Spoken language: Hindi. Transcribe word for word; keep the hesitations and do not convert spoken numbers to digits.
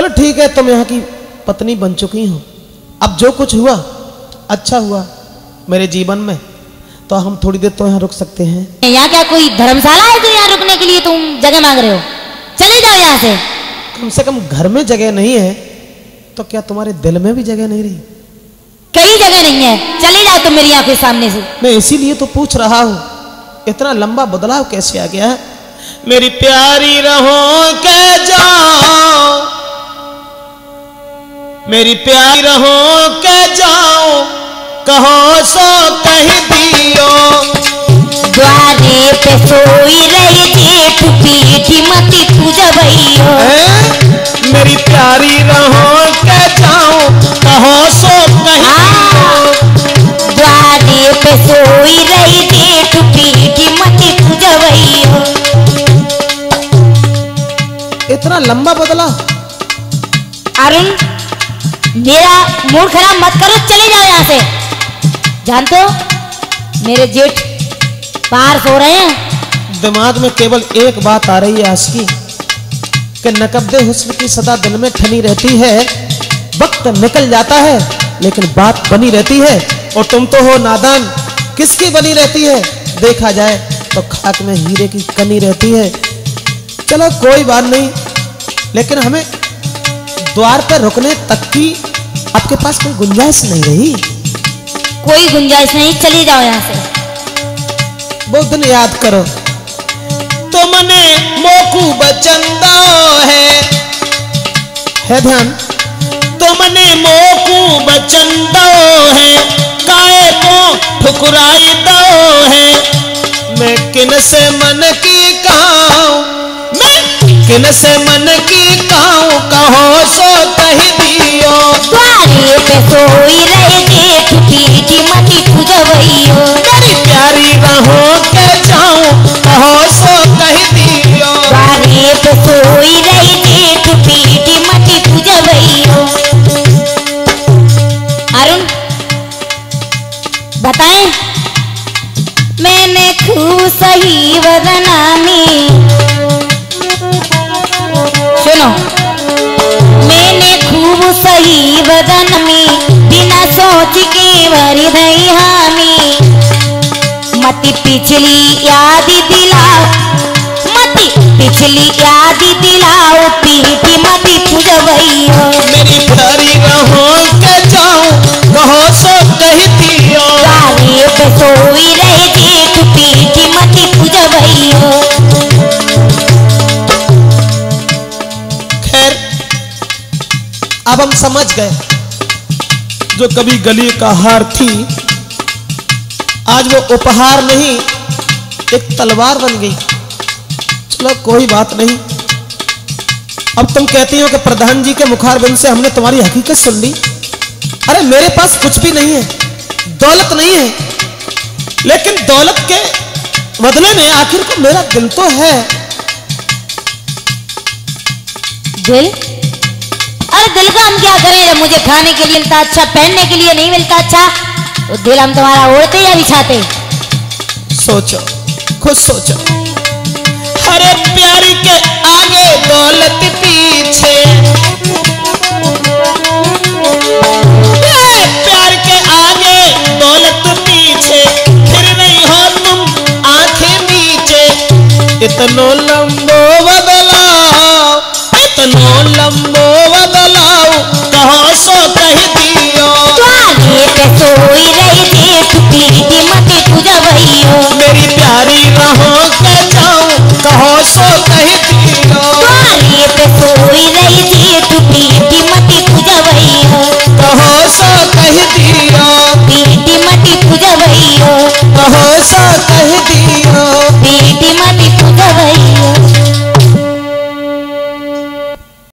चलो ठीक है, तुम यहाँ की पत्नी बन चुकी हो, अब जो कुछ हुआ अच्छा हुआ मेरे जीवन में, तो हम थोड़ी देर तो यहाँ रुक सकते हैं। यहाँ क्या कोई धर्मशाला है जो यहाँ रुकने के लिए तुम जगह मांग रहे हो? चले जाओ यहाँ से। कम से कम घर में जगह नहीं है तो क्या तुम्हारे दिल में भी जगह नहीं रही? कई जगह नहीं है, चले जाओ तुम मेरी आंखों के सामने से। मैं इसीलिए तो पूछ रहा हूँ, इतना लंबा बदलाव कैसे आ गया है? मेरी प्यारी रहो के जाओ, मेरी प्यारी रहो के जाओ, कहो सो कह दियो। द्वारे पे सोई रही थी मती तू जबइयो। मेरी प्यारी रहो के जाओ, कहो सो कह दियो। द्वारे पे सोई रही इतना लंबा बदला। अरुण मेरा मूड खराब मत करो, चले जाओ यहाँ से। जानते हो मेरे जेठ बाहर सो रहे हैं। दिमाग में केवल एक बात आ रही है आज की, कि नकब्दे हुस्न की सदा दिल में ठनी रहती है। वक्त निकल जाता है लेकिन बात बनी रहती है, और तुम तो हो नादान, किसकी बनी रहती है? देखा जाए तो खाक में हीरे की कमी रहती है। चलो कोई बात नहीं, लेकिन हमें द्वार पर रुकने तक की आपके पास कोई गुंजाइश नहीं रही। कोई गुंजाइश नहीं, चले जाओ यहाँ से। वो दिन याद करो, तुमने मोकू बचन दो है, है ध्यान, तुमने मोकू बचन दो है, काए को ठुकराई दो है। मैं किन से मन की कहूं, किन से मन की कहूं, कहो सो कह दियो। द्वारे पे सोई रही देखती की मती पूजवइयो। मेरी प्यारी रहो के जाऊं, कहो सो कह दियो। द्वारे पे सोई रही देखती की मती पूजवइयो। अरुण बताए, मैंने खूब सही वदना में सुनो, मैंने खूब सही बदन में बिना सोच के भरी दई हामी। मती पिछली याद दिलाओ, मती पिछली याद दिलाओ, पीठी मती पूजवइयो। मेरी प्यारी रहो के जाओ, कहो सो कह दियो। द्वारे पे सोई रही देख पीठी मती पूजवइयो। अब हम समझ गए, जो कभी गले का हार थी आज वो उपहार नहीं एक तलवार बन गई। चलो कोई बात नहीं, अब तुम कहती हो कि प्रधान जी के मुखारबिंद से हमने तुम्हारी हकीकत सुन ली। अरे मेरे पास कुछ भी नहीं है, दौलत नहीं है, लेकिन दौलत के बदले में आखिर को मेरा दिल तो है। दिल? अरे दिल का हम क्या करें, जब मुझे खाने के लिए मिलता अच्छा, पहनने के लिए नहीं मिलता अच्छा, तो दिल हम तुम्हारा ओढ़ते या बिछाते? सोचो, खुद सोचो। अरे प्यार के आगे दौलत पीछे, प्यार के आगे दौलत पीछे, फिर नहीं हो तुम आंखें नीचे। इतनो लंबो बदला, इतनो लंबो सोई रही देख पीठी मती पूजवइयो। मेरी प्यारी रहो के जाऊं, कहो सो कह दियो। द्वारे पे सोई रही देख पीठी मती पूजवइयो, कहो सो कह दियो। पीठी मती पूजवइयो, कहो सो।